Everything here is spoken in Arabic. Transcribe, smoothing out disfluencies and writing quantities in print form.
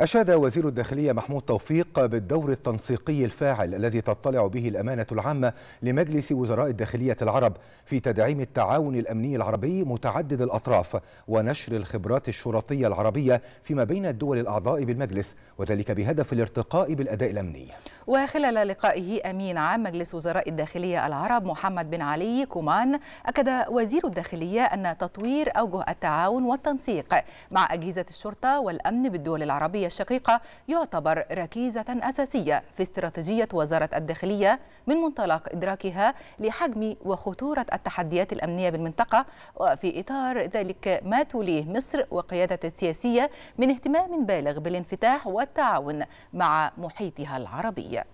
أشاد وزير الداخلية محمود توفيق بالدور التنسيقي الفاعل الذي تطلع به الأمانة العامة لمجلس وزراء الداخلية العرب في تدعيم التعاون الأمني العربي متعدد الأطراف ونشر الخبرات الشرطية العربية فيما بين الدول الأعضاء بالمجلس، وذلك بهدف الارتقاء بالأداء الأمني. وخلال لقائه أمين عام مجلس وزراء الداخلية العرب محمد بن علي كومان، أكد وزير الداخلية أن تطوير أوجه التعاون والتنسيق مع أجهزة الشرطة والأمن بالدول العربية الشقيقة يعتبر ركيزة أساسية في استراتيجية وزارة الداخلية من منطلق إدراكها لحجم وخطورة التحديات الأمنية بالمنطقة، وفي إطار ذلك ما توليه مصر وقيادة السياسية من اهتمام بالغ بالانفتاح والتعاون مع محيطها العربي.